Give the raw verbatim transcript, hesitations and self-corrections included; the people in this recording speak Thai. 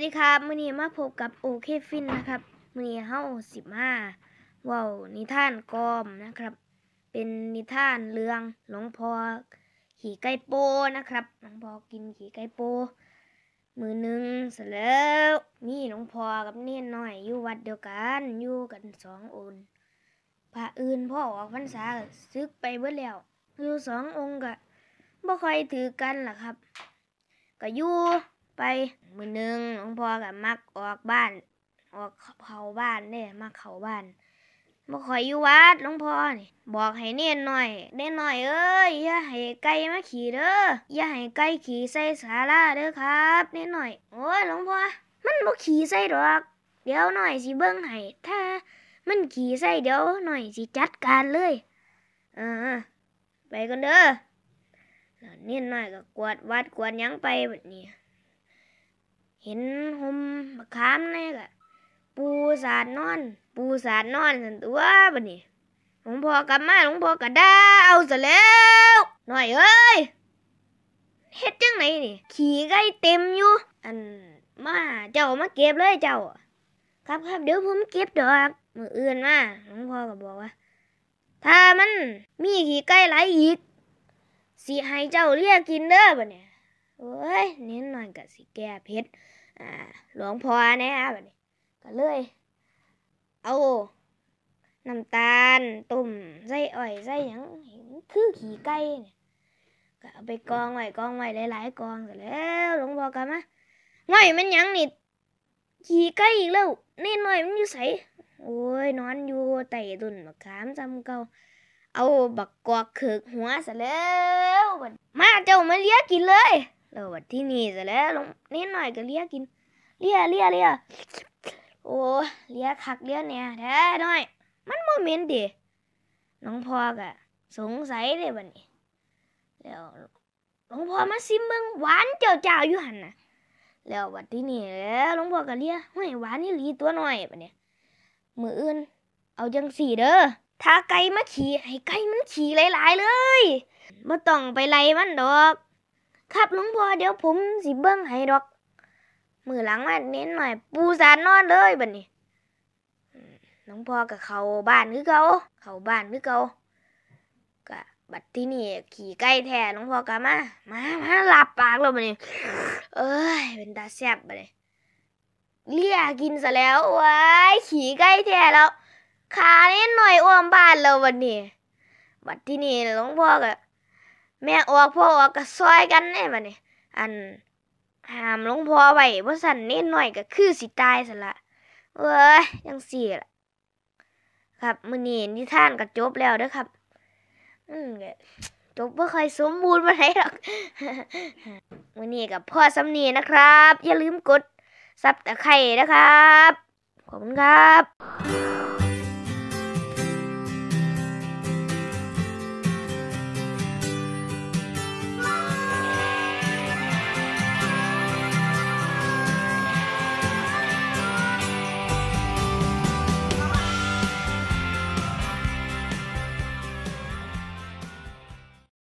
สวัสดีครับมื้อนี้มาพบกับโอเคฟินนะครับมื้อนี้เฮาสิมาเว้านิทานกอมนะครับเป็นนิทานเรื่องหลวงพ่อขี่ไก่โปนะครับหลวงพ่อกินขี่ไก่โปมือหนึ่งเสร็จแล้วมีหลวงพ่อกับเนนน้อยอยู่วัดเดียวกันอยู่กันสององค์พระอื่นพ่อออกพรรษาซึกไปเบิดแล้วอยู่สององค์ก็บ่ค่อยถือกันล่ะครับก็อยู่ไปมือหนึ่งหลวงพ่อกับมักออกบ้านออกเข้าบ้านเนี่ยมักเข้าบ้านบ่ค่อยอยู่วัดหลวงพ่อนี่บอกให้เน้นหน่อยเน้นหน่อยเอ้ยอย่าให้ไก่มาขี่เด้ออย่าให้ไก่ขี่ใส่ศาลาเด้อครับเน้นหน่อยโอ้ยหลวงพ่อมันบ่ขี่ใส่ดอกเดี๋ยวหน่อยสิเบิ่งให้ถ้ามันขี่ใส่เดี๋ยวหน่อยสิจัดการเลยเออไปกันเด้อเน้นหน่อยก็กวาดวัดกวาดหยังไปแบบนี้เห็นห่มมะขามนี่ก็ปูสาดนอนปูสาดนอนสันตัวบัดนี้หลวงพ่อกลับมาหลวงพ่อก็ด่าเอาซะแล้วหน่อยเอ้ยเฮ็ดจังไหนนี่ขี่ไก่เต็มอยู่อันมาเจ้ามาเก็บเลยเจ้าครับครับเดี๋ยวผมเก็บดอกมื้ออื่นมาหลวงพ่อก็บอกว่าถ้ามันมีขี่ไก่หลายอีกสิให้เจ้าเลี้ยกินเด้อบัดนี้โอ้ยเน้นหน่อยก็สิแก้เผ็ดอ่าหลวงพ่อแน่บัดนี้ก็เลยเอาน้ำตาลตุ่มใส่อ้อยใส่หยังคือขี่ไก่เนี่ยก็เอาไปกองไว้กองไว้หลายๆกองเสร็จแล้วหลวงพ่อกลับมาง่อยมันหยังนี่ขี่ไก่อีกแล้วเน้นหน่อยมันอยู่ไสโอ้ยนอนอยู่ใต้ต้นมะขามซ้ำเก่าเอาบักกอกเขิกหัวซะแล้วบัดมาเจ้ามาเลี้ยกินเลยแล้ววันที่นี่ซะแล้วลงนิดหน่อยก็เลี้ยกินเลี้ยเลี้ยเลี้ยโอ้เลี้ยคักเลี้ยเนี่ยแท้หน่อยมันบ่เหม็นดิน้องพ่อก็สงสัยเลยบัดนี้แล้วหลวงพ่อมาซิมเบิ่งหวานเจ้าๆอยู่หั่นน่ะแล้ววันที่นี่แล้วหลวงพ่อก็เลี้ยห้วยหวานนี่หลีตัวน้อยบัดนี้มื้ออื่นเอาจังสี่เด้อถ้าไก่มาขี่ให้ไก่มันขี่หลายๆเลยบ่ต้องไปไล่มันดอกครับหลวงพ่อเดี๋ยวผมสิเบิ่งให้ดอกมื้อหลังมาเน้นหน่อยปูสานนอนเลยบัดนี้หลวงพ่อก็เข้าบ้านคือเก่าเข้าบ้านคือเก่าก็บัดที่นี่ขี่ไก่แท้หลวงพ่อก็มามามาหลับปากแล้วบัดนี้เอ้ยเป็นตาแซ่บบัดนี้เลี้ยกินซะแล้วว้ายขี่ไก่แท้แล้วขาเน้นหน่อยอ้อมบ้านเราวันนี้บัดที่นี่หลวงพ่อก็แม่ออกพ่อออกก็ซอยกันเนี่ยบัดนี้อันห้ามหลวงพ่อไว้เพราะสั่นเน้นหน่อยก็คือสิตายซะละเว้ยยังสี่ล่ะครับมื้อนี้นิทานก็จบแล้วเด้อครับอืมจบบ่ค่อยสมบูรณ์ปานใดหรอกมื้อนี้ก็พอสำนีนะครับอย่าลืมกดซับตะไคร้นะครับขอบคุณครับ